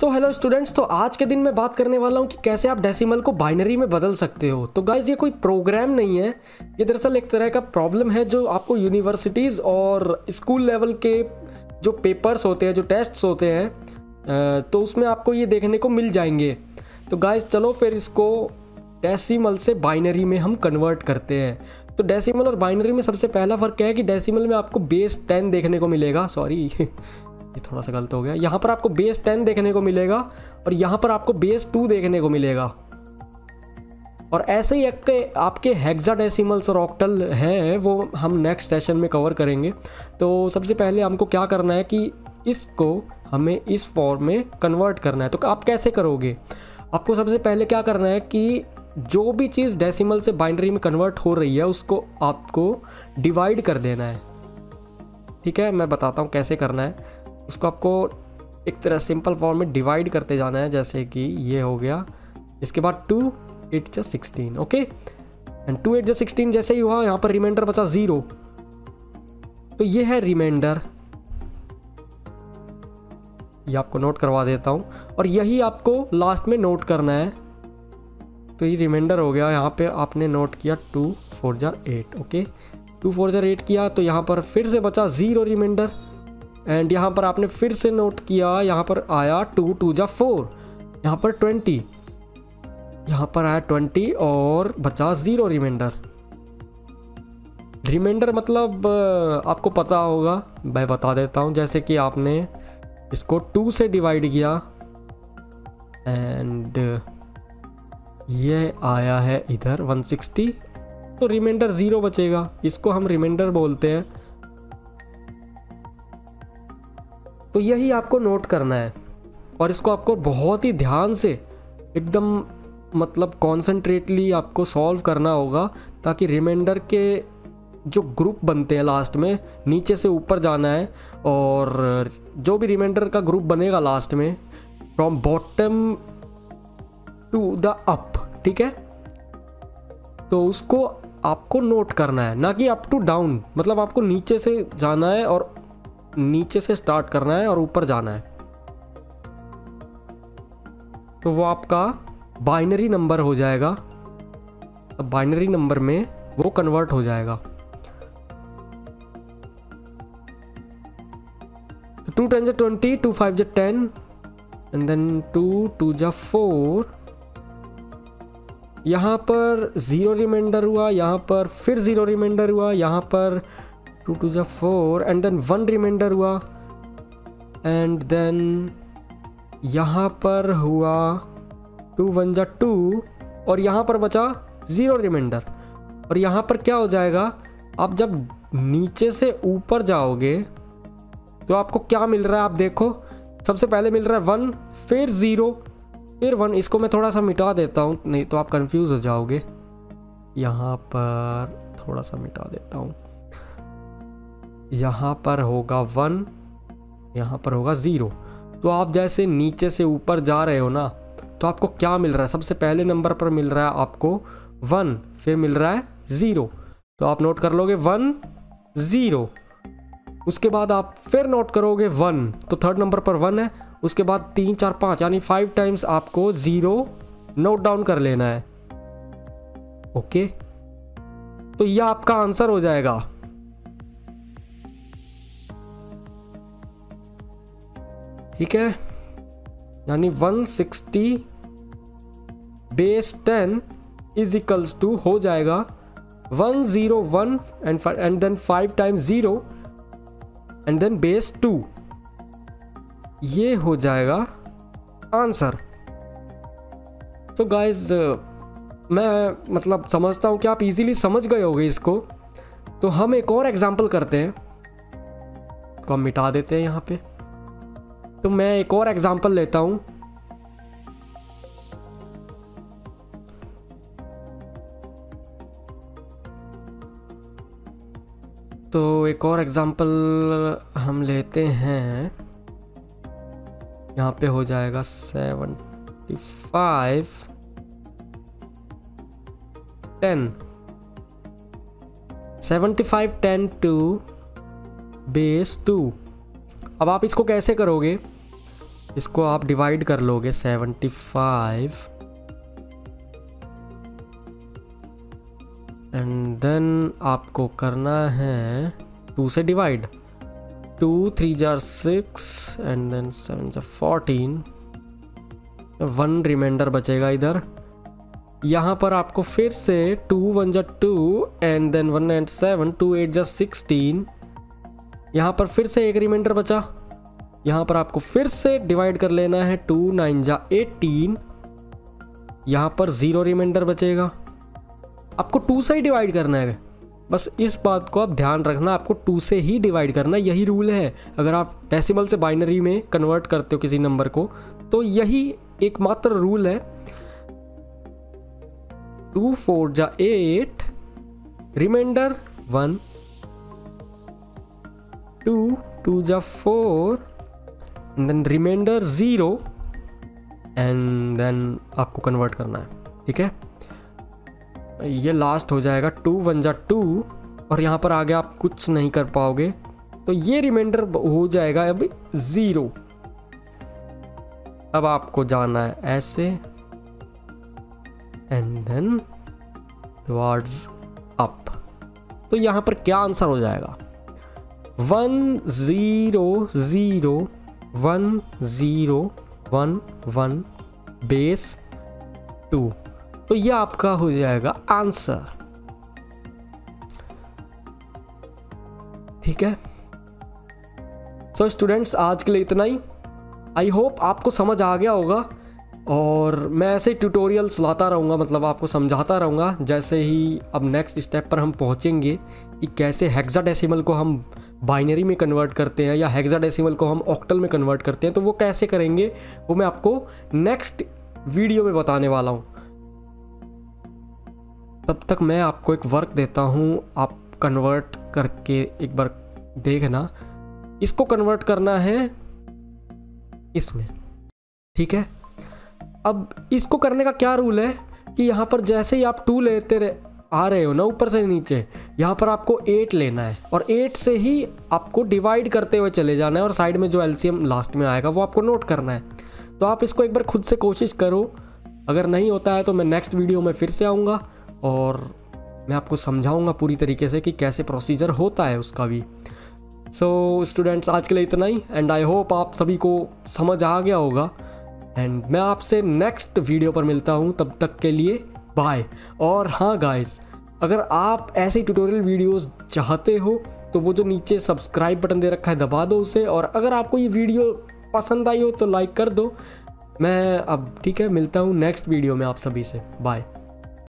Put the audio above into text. So hello students, तो आज के दिन मैं बात करने वाला हूँ कि कैसे आप डेसिमल को बाइनरी में बदल सकते हो। तो गाइज ये कोई प्रोग्राम नहीं है, ये दरअसल एक तरह का प्रॉब्लम है जो आपको यूनिवर्सिटीज़ और स्कूल लेवल के जो पेपर्स होते हैं, जो टेस्ट्स होते हैं, तो उसमें आपको ये देखने को मिल जाएंगे। तो गाइज चलो फिर इसको डेसिमल से बाइनरी में हम कन्वर्ट करते हैं। तो डेसिमल और बाइनरी में सबसे पहला फ़र्क क्या है कि डेसिमल में आपको बेस 10 देखने को मिलेगा, सॉरी ये थोड़ा सा गलत हो गया, यहाँ पर आपको बेस 10 देखने को मिलेगा और यहाँ पर आपको बेस 2 देखने को मिलेगा। और ऐसे ही आपके हेक्साडेसिमल्स और ऑक्टल हैं, वो हम नेक्स्ट सेशन में कवर करेंगे। तो सबसे पहले हमको क्या करना है कि इसको हमें इस फॉर्म में कन्वर्ट करना है। तो आप कैसे करोगे? आपको सबसे पहले क्या करना है कि जो भी चीज़ डेसिमल से बाइनरी में कन्वर्ट हो रही है उसको आपको डिवाइड कर देना है। ठीक है, मैं बताता हूँ कैसे करना है। उसको आपको एक तरह सिंपल फॉर्म में डिवाइड करते जाना है, जैसे कि ये हो गया, इसके बाद 2 8 16, ओके, एंड 2 8 16 जैसे ही हुआ, यहाँ पर रिमाइंडर बचा 0, तो ये है रिमाइंडर, ये आपको नोट करवा देता हूँ और यही आपको लास्ट में नोट करना है। तो ये रिमाइंडर हो गया, यहाँ पे आपने नोट किया 2 4 8, ओके, 2 4 8 किया, तो यहाँ पर फिर से बचा 0 रिमाइंडर, एंड यहाँ पर आपने फिर से नोट किया, यहाँ पर आया 2 2 4, यहाँ पर 20, यहाँ पर आया 20 और बचा 0 रिमाइंडर। रिमाइंडर मतलब आपको पता होगा, मैं बता देता हूँ, जैसे कि आपने इसको 2 से डिवाइड किया एंड ये आया है इधर 160, तो रिमाइंडर 0 बचेगा, इसको हम रिमाइंडर बोलते हैं। तो यही आपको नोट करना है और इसको आपको बहुत ही ध्यान से एकदम मतलब कॉन्सेंट्रेटली आपको सॉल्व करना होगा, ताकि रिमाइंडर के जो ग्रुप बनते हैं लास्ट में, नीचे से ऊपर जाना है और जो भी रिमाइंडर का ग्रुप बनेगा लास्ट में, from bottom to the up, ठीक है, तो उसको आपको नोट करना है, ना कि अप टू डाउन, मतलब आपको नीचे से जाना है और नीचे से स्टार्ट करना है और ऊपर जाना है। तो वो आपका बाइनरी नंबर हो जाएगा, अब बाइनरी नंबर में वो कन्वर्ट हो जाएगा। 2 10 20, 2 5 10, एंड देन 2 2 4। यहाँ पर 0 रिमाइंडर हुआ, यहाँ पर फिर 0 रिमाइंडर हुआ, यहाँ पर 2 2 4 एंड देन 1 रिमाइंडर हुआ, एंड देन यहाँ पर हुआ 2 1 2 और यहाँ पर बचा 0 रिमाइंडर। और यहाँ पर क्या हो जाएगा, आप जब नीचे से ऊपर जाओगे तो आपको क्या मिल रहा है, आप देखो, सबसे पहले मिल रहा है 1, फिर 0, फिर 1। इसको मैं थोड़ा सा मिटा देता हूँ, नहीं तो आप कंफ्यूज हो जाओगे, यहाँ पर थोड़ा सा मिटा देता हूँ, यहाँ पर होगा 1, यहाँ पर होगा 0। तो आप जैसे नीचे से ऊपर जा रहे हो ना, तो आपको क्या मिल रहा है, सबसे पहले नंबर पर मिल रहा है आपको 1, फिर मिल रहा है 0, तो आप नोट कर लोगे 1 0। उसके बाद आप फिर नोट करोगे 1, तो थर्ड नंबर पर 1 है, उसके बाद 3 4 5, यानी 5 टाइम्स आपको 0 नोट डाउन कर लेना है, ओके। तो यह आपका आंसर हो जाएगा। ठीक है, यानी 160 बेस 10 इज इक्वल्स टू हो जाएगा 101 and then 5 times 0 and then base 2, ये हो जाएगा आंसर। तो गाइज मैं मतलब समझता हूँ कि आप इजीली समझ गए होगे इसको। तो हम एक और एग्जांपल करते हैं, इसको हम मिटा देते हैं यहाँ पे। तो मैं एक और एग्जांपल लेता हूं, तो एक और एग्जांपल हम लेते हैं, यहाँ पे हो जाएगा 75 10, 75 10 टू बेस 2। अब आप इसको कैसे करोगे, इसको आप डिवाइड कर लोगे 75 एंड देन आपको करना है 2 से डिवाइड। 2 3 जार 6 एंड देन 7 जार 14। 1 रिमाइंडर बचेगा इधर। यहाँ पर आपको फिर से 2 1 जार 2 एंड देन 1 एंड 7। 2 8 जार 16। यहाँ पर फिर से एक रिमाइंडर बचा। यहाँ पर आपको फिर से डिवाइड कर लेना है 2 9 जार 18। यहाँ पर 0 रिमाइंडर बचेगा। आपको 2 से ही डिवाइड करना है, बस इस बात को आप ध्यान रखना, आपको 2 से ही डिवाइड करना, यही रूल है। अगर आप डेसिमल से बाइनरी में कन्वर्ट करते हो किसी नंबर को तो यही एकमात्र रूल है। 2 4 जार 8, रिमाइंडर 1। 2 2 जार 4 and then remainder 0 and then आपको कन्वर्ट करना है, ठीक है। ये लास्ट हो जाएगा 2 1 जार 2 और यहाँ पर आगे आप कुछ नहीं कर पाओगे, तो ये रिमाइंडर हो जाएगा अब 0। अब आपको जाना है ऐसे एंड देन टुवर्ड्स अप। तो यहाँ पर क्या आंसर हो जाएगा? 1 0 0 1 0 1 1 बेस 2। तो ये आपका हो जाएगा आंसर, ठीक है। सो स्टूडेंट्स, आज के लिए इतना ही। आई होप आपको समझ आ गया होगा और मैं ऐसे ट्यूटोरियल्स लाता रहूँगा, मतलब आपको समझाता रहूँगा। जैसे ही अब नेक्स्ट स्टेप पर हम पहुँचेंगे कि कैसे हेक्साडेसिमल को हम बाइनरी में कन्वर्ट करते हैं या हेक्साडेसिमल को हम ऑक्टल में कन्वर्ट करते हैं, तो वो कैसे करेंगे वो मैं आपको नेक्स्ट वीडियो में बताने वाला हूँ। तब तक मैं आपको एक वर्क देता हूँ, आप कन्वर्ट करके एक बार देखना। इसको कन्वर्ट करना है इसमें, ठीक है। अब इसको करने का क्या रूल है कि यहाँ पर जैसे ही आप 2 लेते आ रहे हो ना ऊपर से नीचे, यहाँ पर आपको 8 लेना है और 8 से ही आपको डिवाइड करते हुए चले जाना है और साइड में जो एलसीएम लास्ट में आएगा वो आपको नोट करना है। तो आप इसको एक बार खुद से कोशिश करो, अगर नहीं होता है तो मैं नेक्स्ट वीडियो में फिर से आऊँगा और मैं आपको समझाऊँगा पूरी तरीके से कि कैसे प्रोसीजर होता है उसका भी। सो स्टूडेंट्स, आज के लिए इतना ही एंड आई होप आप सभी को समझ आ गया होगा एंड मैं आपसे नेक्स्ट वीडियो पर मिलता हूं, तब तक के लिए बाय। और हाँ गाइस, अगर आप ऐसे ट्यूटोरियल वीडियोस चाहते हो तो वो जो नीचे सब्सक्राइब बटन दे रखा है दबा दो उसे, और अगर आपको ये वीडियो पसंद आई हो तो लाइक कर दो। मैं अब, ठीक है, मिलता हूं नेक्स्ट वीडियो में आप सभी से, बाय।